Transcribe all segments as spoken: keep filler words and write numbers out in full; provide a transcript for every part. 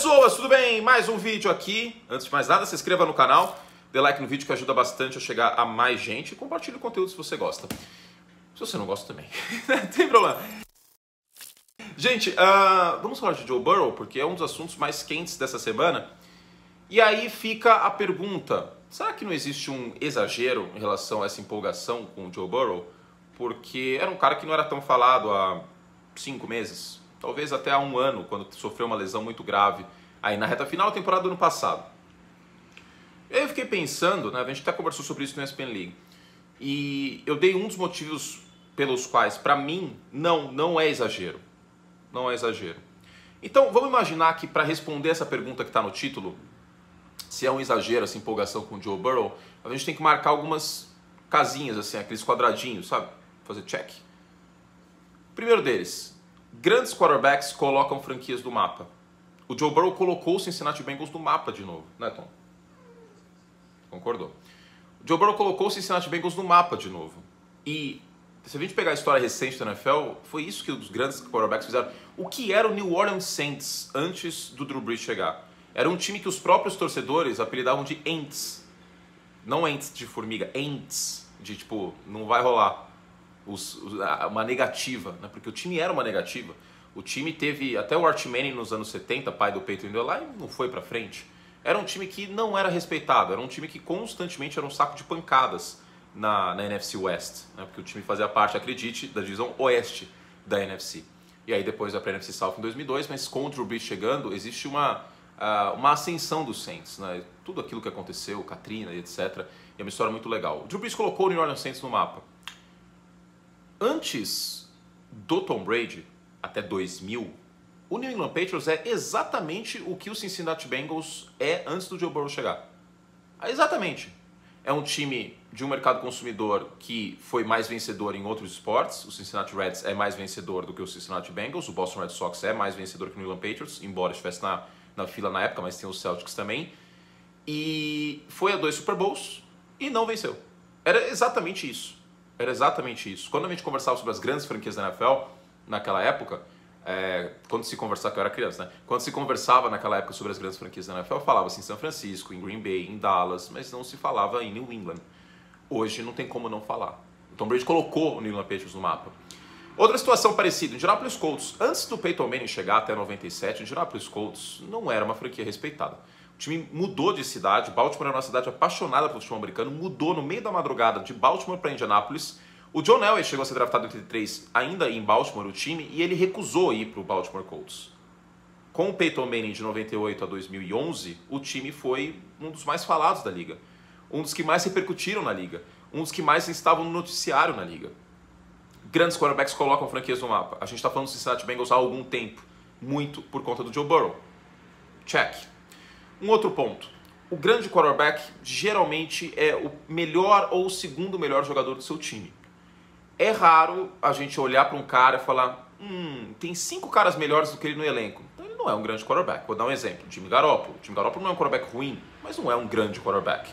pessoas, tudo bem? Mais um vídeo aqui. Antes de mais nada, se inscreva no canal, dê like no vídeo que ajuda bastante a chegar a mais gente e compartilhe o conteúdo se você gosta. Se você não gosta também, não tem problema. Gente, uh, vamos falar de Joe Burrow, porque é um dos assuntos mais quentes dessa semana. E aí fica a pergunta, será que não existe um exagero em relação a essa empolgação com o Joe Burrow? Porque era um cara que não era tão falado há cinco meses, talvez até há um ano, quando sofreu uma lesão muito grave aí na reta final da temporada do ano passado. Eu fiquei pensando, né, a gente até conversou sobre isso no E S P N League, e eu dei um dos motivos pelos quais, para mim, não, não é exagero. Não é exagero. Então, vamos imaginar que para responder essa pergunta que está no título, se é um exagero essa empolgação com o Joe Burrow, a gente tem que marcar algumas casinhas, assim, aqueles quadradinhos, sabe? Fazer check. Primeiro deles, grandes quarterbacks colocam franquias do mapa. O Joe Burrow colocou o Cincinnati Bengals no mapa de novo, né, Tom? Concordou. O Joe Burrow colocou o Cincinnati Bengals no mapa de novo. E se a gente pegar a história recente da N F L, foi isso que os grandes quarterbacks fizeram. O que era o New Orleans Saints antes do Drew Brees chegar? Era um time que os próprios torcedores apelidavam de Ents. Não Ents de formiga, Ents. De tipo, não vai rolar. Os, os, a, uma negativa, né? Porque o time era uma negativa. O time teve até o Art Manning nos anos setenta, pai do Peyton indo lá e não foi pra frente. Era um time que não era respeitado. Era um time que constantemente era um saco de pancadas na, na N F C West. Né? Porque o time fazia parte, acredite, da divisão Oeste da N F C. E aí depois vai pra N F C South em dois mil e dois, mas com o Drew Brees chegando, existe uma... Uh, uma ascensão dos Saints, né? Tudo aquilo que aconteceu, Katrina e etcétera. E é uma história muito legal. O Drew Brees colocou o New Orleans Saints no mapa. Antes do Tom Brady, até dois mil, o New England Patriots é exatamente o que o Cincinnati Bengals é antes do Joe Burrow chegar. É exatamente. É um time de um mercado consumidor que foi mais vencedor em outros esportes. O Cincinnati Reds é mais vencedor do que o Cincinnati Bengals. O Boston Red Sox é mais vencedor que o New England Patriots, embora estivesse na... na fila na época, mas tem os Celtics também, e foi a dois Super Bowls e não venceu. Era exatamente isso, era exatamente isso. Quando a gente conversava sobre as grandes franquias da N F L, naquela época, é, quando se conversava, que eu era criança, né? Quando se conversava naquela época sobre as grandes franquias da N F L, falava-se em São Francisco, em Green Bay, em Dallas, mas não se falava em New England. Hoje não tem como não falar. O Tom Brady colocou o New England Patriots no mapa. Outra situação parecida, Indianapolis Colts, antes do Peyton Manning chegar até noventa e sete, Indianapolis Colts não era uma franquia respeitada. O time mudou de cidade, Baltimore era uma cidade apaixonada pelo futebol americano, mudou no meio da madrugada de Baltimore para Indianapolis. O John Elway chegou a ser draftado em oitenta e três ainda em Baltimore, o time, e ele recusou ir para o Baltimore Colts. Com o Peyton Manning de noventa e oito a dois mil e onze, o time foi um dos mais falados da liga, um dos que mais repercutiram na liga, um dos que mais estavam no noticiário na liga. Grandes quarterbacks colocam franquias no mapa. A gente está falando do Cincinnati Bengals há algum tempo, muito por conta do Joe Burrow. Check. Um outro ponto. O grande quarterback geralmente é o melhor ou o segundo melhor jogador do seu time. É raro a gente olhar para um cara e falar, hum, tem cinco caras melhores do que ele no elenco. Então ele não é um grande quarterback. Vou dar um exemplo. Jimmy Garoppolo. Jimmy Garoppolo não é um quarterback ruim, mas não é um grande quarterback.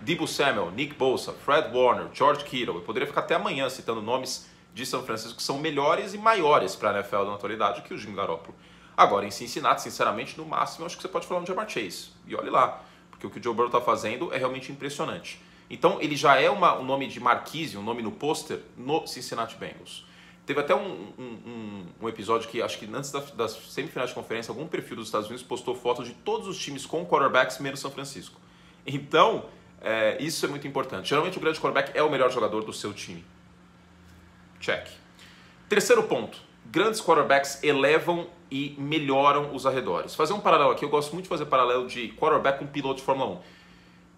Dibu Samuel, Nick Bosa, Fred Warner, George Kittle. Eu poderia ficar até amanhã citando nomes de São Francisco que são melhores e maiores para a N F L na atualidade que o Jimmy Garoppolo. Agora, em Cincinnati, sinceramente, no máximo, acho que você pode falar no Jamar Chase. E olhe lá, porque o que o Joe Burrow está fazendo é realmente impressionante. Então, ele já é uma, um nome de marquise, um nome no pôster, no Cincinnati Bengals. Teve até um, um, um episódio que, acho que antes das, das semifinais de conferência, algum perfil dos Estados Unidos postou fotos de todos os times com quarterbacks menos São Francisco. Então, é, isso é muito importante. Geralmente, o grande quarterback é o melhor jogador do seu time. Check. Terceiro ponto. Grandes quarterbacks elevam e melhoram os arredores. Fazer um paralelo aqui. Eu gosto muito de fazer paralelo de quarterback com piloto de Fórmula um.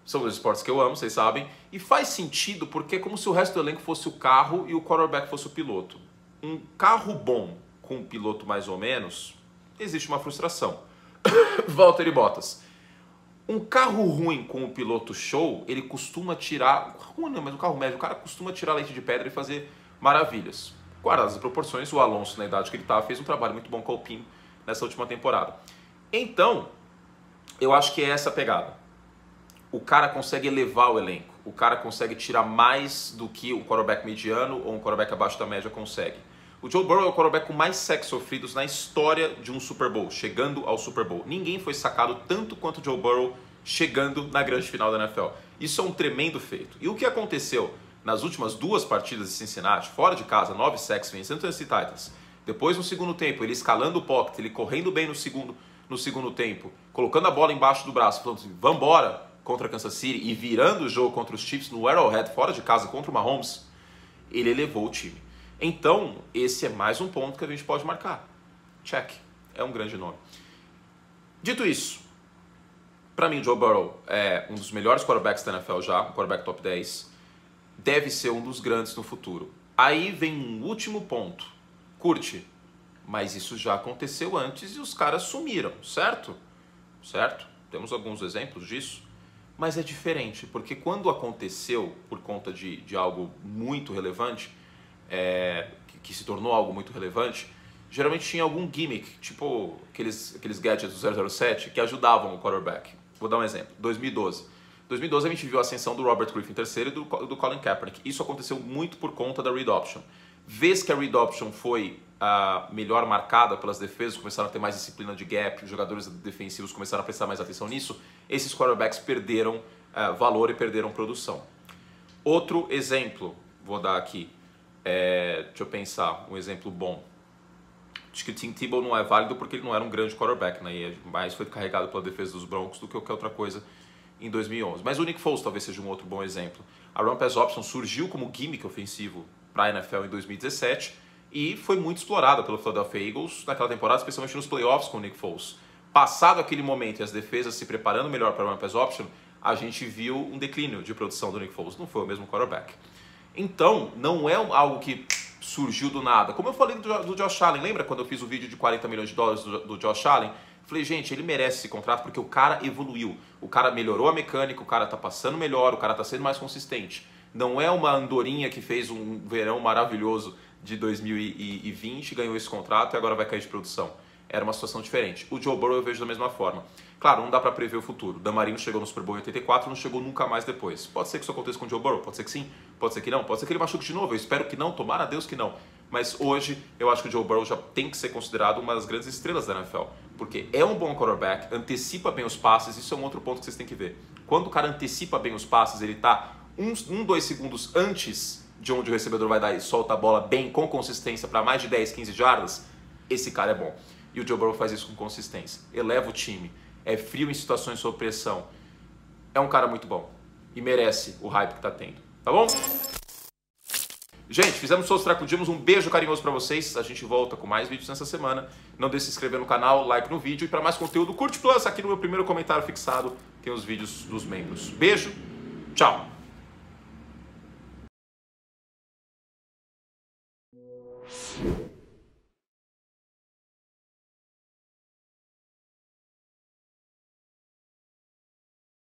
São dois esportes que eu amo, vocês sabem. E faz sentido porque é como se o resto do elenco fosse o carro e o quarterback fosse o piloto. Um carro bom com um piloto mais ou menos, existe uma frustração. Valtteri Bottas. Um carro ruim com o piloto show, ele costuma tirar... Ruim não, mas um carro médio. O cara costuma tirar leite de pedra e fazer... maravilhas. Guardadas as proporções, o Alonso, na idade que ele estava, fez um trabalho muito bom com a Alpine nessa última temporada. Então, eu acho que é essa a pegada. O cara consegue elevar o elenco. O cara consegue tirar mais do que um quarterback mediano ou um quarterback abaixo da média consegue. O Joe Burrow é o quarterback com mais sacks sofridos na história de um Super Bowl, chegando ao Super Bowl. Ninguém foi sacado tanto quanto o Joe Burrow chegando na grande final da N F L. Isso é um tremendo feito. E o que aconteceu nas últimas duas partidas de Cincinnati, fora de casa, nove sacks vencendo o Tennessee Titans, depois no segundo tempo, ele escalando o pocket, ele correndo bem no segundo, no segundo tempo, colocando a bola embaixo do braço, falando assim, vambora contra a Kansas City e virando o jogo contra os Chiefs no Arrowhead, fora de casa, contra o Mahomes, ele elevou o time. Então, esse é mais um ponto que a gente pode marcar. Check. É um grande nome. Dito isso, para mim, Joe Burrow é um dos melhores quarterbacks da N F L já, um quarterback top dez. Deve ser um dos grandes no futuro. Aí vem um último ponto. Curte. Mas isso já aconteceu antes e os caras sumiram, certo? Certo? Temos alguns exemplos disso. Mas é diferente, porque quando aconteceu por conta de, de algo muito relevante... É, que, que se tornou algo muito relevante, geralmente tinha algum gimmick, tipo aqueles, aqueles gadgets do zero zero sete que ajudavam o quarterback. Vou dar um exemplo. dois mil e doze. dois mil e doze a gente viu a ascensão do Robert Griffin terceiro e do, do Colin Kaepernick. Isso aconteceu muito por conta da read option. Vez que a read option foi a melhor marcada pelas defesas, começaram a ter mais disciplina de gap, os jogadores defensivos começaram a prestar mais atenção nisso, esses quarterbacks perderam uh, valor e perderam produção. Outro exemplo, vou dar aqui. É, deixa eu pensar, um exemplo bom. Acho que o Tim Tebow não é válido porque ele não era um grande quarterback, né? E mais foi carregado pela defesa dos Broncos do que qualquer outra coisa em dois mil e onze. Mas o Nick Foles talvez seja um outro bom exemplo. A Run Pass Option surgiu como gimmick ofensivo para a N F L em dois mil e dezessete e foi muito explorada pelo Philadelphia Eagles naquela temporada, especialmente nos playoffs com o Nick Foles. Passado aquele momento e as defesas se preparando melhor para a Run Pass Option, a gente viu um declínio de produção do Nick Foles. Não foi o mesmo quarterback. Então, não é algo que surgiu do nada. Como eu falei do Josh Allen, lembra quando eu fiz o vídeo de quarenta milhões de dólares do Josh Allen? Falei, gente, ele merece esse contrato porque o cara evoluiu. O cara melhorou a mecânica, o cara tá passando melhor, o cara tá sendo mais consistente. Não é uma andorinha que fez um verão maravilhoso de dois mil e vinte, ganhou esse contrato e agora vai cair de produção. Era uma situação diferente. O Joe Burrow eu vejo da mesma forma. Claro, não dá pra prever o futuro. Dan Marino chegou no Super Bowl em oitenta e quatro, não chegou nunca mais depois. Pode ser que isso aconteça com o Joe Burrow, pode ser que sim, pode ser que não, pode ser que ele machuque de novo. Eu espero que não, tomara a Deus que não. Mas hoje eu acho que o Joe Burrow já tem que ser considerado uma das grandes estrelas da N F L. Porque é um bom quarterback, antecipa bem os passes, isso é um outro ponto que vocês têm que ver. Quando o cara antecipa bem os passes, ele tá uns, um, dois segundos antes de onde o recebedor vai dar e solta a bola bem, com consistência, para mais de dez, quinze jardas, esse cara é bom. E o Joe Burrow faz isso com consistência. Eleva o time. É frio em situações sob pressão. É um cara muito bom. E merece o hype que tá tendo. Tá bom? Gente, fizemos todos os tracudimos. Um beijo carinhoso pra vocês. A gente volta com mais vídeos nessa semana. Não deixe de se inscrever no canal, like no vídeo. E pra mais conteúdo, curte Plus. Aqui no meu primeiro comentário fixado tem os vídeos dos membros. Beijo. Tchau.